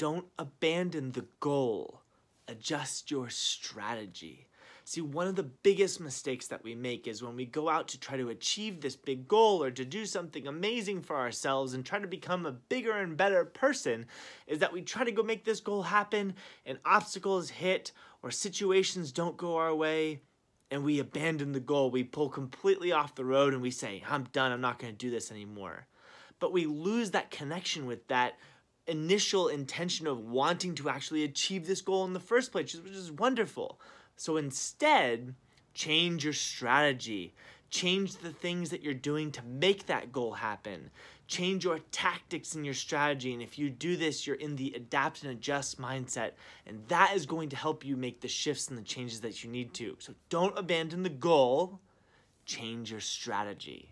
Don't abandon the goal. Adjust your strategy. See, one of the biggest mistakes that we make is when we go out to try to achieve this big goal or to do something amazing for ourselves and try to become a bigger and better person, is that we try to go make this goal happen and obstacles hit or situations don't go our way and we abandon the goal. We pull completely off the road and we say, I'm done, I'm not going to do this anymore. But we lose that connection with that initial intention of wanting to actually achieve this goal in the first place, which is wonderful. So instead, change your strategy. Change the things that you're doing to make that goal happen. Change your tactics and your strategy. And if you do this, you're in the adapt and adjust mindset. And that is going to help you make the shifts and the changes that you need to. So don't abandon the goal. Change your strategy.